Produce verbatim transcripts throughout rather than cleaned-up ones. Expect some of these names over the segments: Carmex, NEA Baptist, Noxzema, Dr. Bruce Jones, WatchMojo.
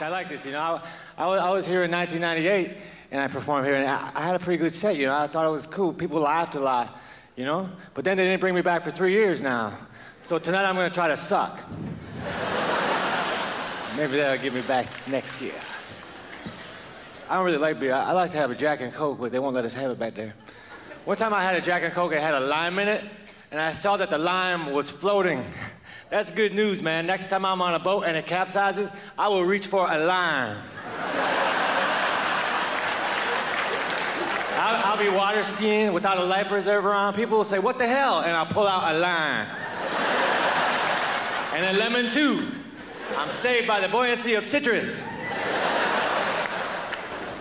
I like this, you know. I, I, was, I was here in nineteen ninety-eight, and I performed here, and I, I had a pretty good set, you know. I thought it was cool. People laughed a lot, you know. But then they didn't bring me back for three years now. So tonight I'm going to try to suck. Maybe that'll give me back next year. I don't really like beer. I, I like to have a Jack and Coke, but they won't let us have it back there. One time I had a Jack and Coke, it had a lime in it, and I saw that the lime was floating. That's good news, man. Next time I'm on a boat and it capsizes, I will reach for a lime. I'll, I'll be water skiing without a life preserver on. People will say, what the hell? And I'll pull out a lime. And a lemon, too. I'm saved by the buoyancy of citrus.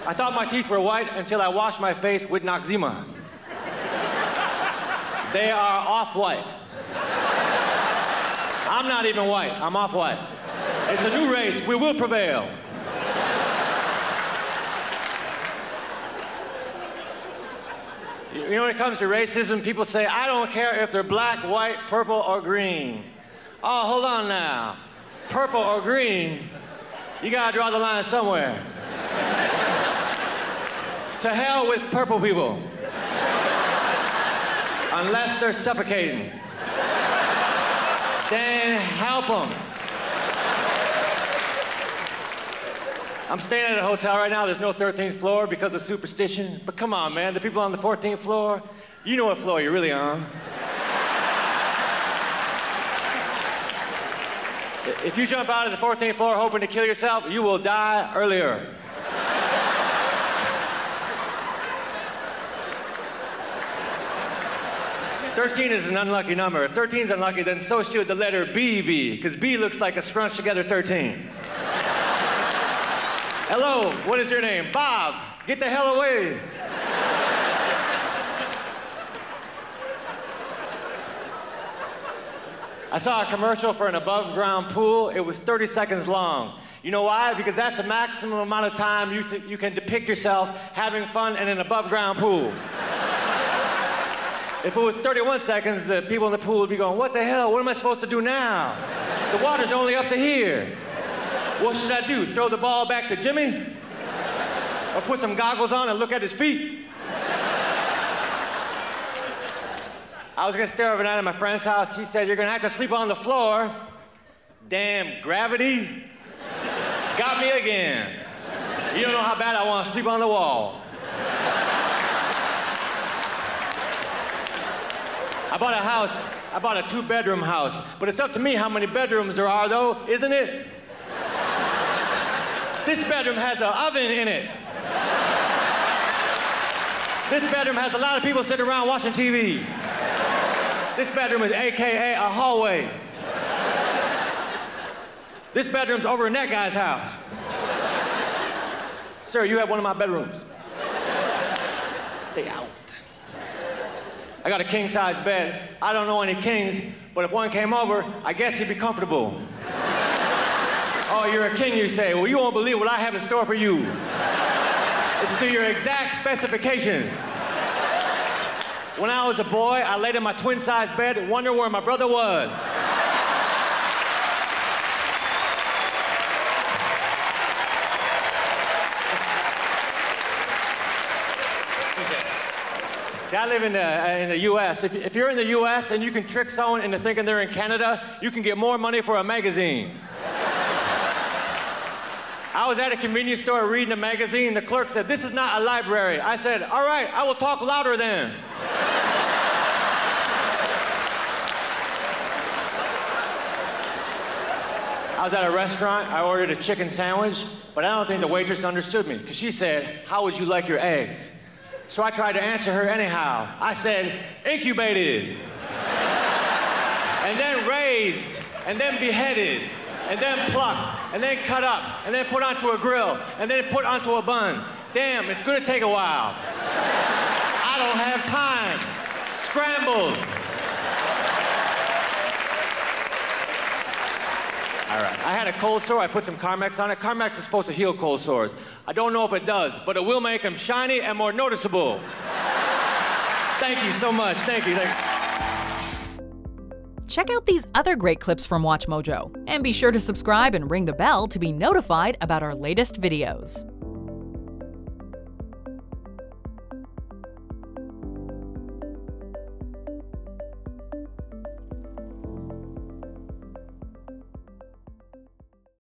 I thought my teeth were white until I washed my face with Noxzema. They are off-white. I'm not even white, I'm off-white. It's a new race, we will prevail. You know, when it comes to racism, people say, I don't care if they're black, white, purple, or green. Oh, hold on now. Purple or green, you gotta draw the line somewhere. To hell with purple people. Unless they're suffocating. Then help them. I'm staying at a hotel right now. There's no thirteenth floor because of superstition. But come on, man. The people on the fourteenth floor, you know what floor you're really on. If you jump out of the fourteenth floor hoping to kill yourself, you will die earlier. thirteen is an unlucky number. If thirteen is unlucky, then so should the letter B be, because B looks like a scrunched together thirteen. Hello, what is your name? Bob, get the hell away. I saw a commercial for an above ground pool. It was thirty seconds long. You know why? Because that's the maximum amount of time you, t you can depict yourself having fun in an above ground pool. If it was thirty-one seconds, the people in the pool would be going, what the hell, what am I supposed to do now? The water's only up to here. What should I do, throw the ball back to Jimmy? Or put some goggles on and look at his feet? I was gonna stay overnight at my friend's house. He said, you're gonna have to sleep on the floor. Damn, gravity got me again. You don't know how bad I want to sleep on the wall. I bought a house, I bought a two-bedroom house, but it's up to me how many bedrooms there are, though, isn't it? This bedroom has an oven in it. This bedroom has a lot of people sitting around watching T V. This bedroom is A K A a hallway. This bedroom's over in that guy's house. Sir, you have one of my bedrooms. Stay out. I got a king-size bed. I don't know any kings, but if one came over, I guess he'd be comfortable. Oh, you're a king, you say. Well, you won't believe what I have in store for you. It's to your exact specifications. When I was a boy, I laid in my twin-size bed and wondered where my brother was. See, I live in the, in the U S If, if you're in the U S and you can trick someone into thinking they're in Canada, you can get more money for a magazine. I was at a convenience store reading a magazine. The clerk said, this is not a library. I said, all right, I will talk louder then. I was at a restaurant. I ordered a chicken sandwich, but I don't think the waitress understood me, because she said, how would you like your eggs? So I tried to answer her anyhow. I said, incubated, and then raised, and then beheaded, and then plucked, and then cut up, and then put onto a grill, and then put onto a bun. Damn, it's gonna take a while. I don't have time. Scrambled. All right, I had a cold sore, I put some Carmex on it. Carmex is supposed to heal cold sores. I don't know if it does, but it will make them shiny and more noticeable. Thank you so much, thank you. Thank you. check out these other great clips from WatchMojo. And be sure to subscribe and ring the bell to be notified about our latest videos.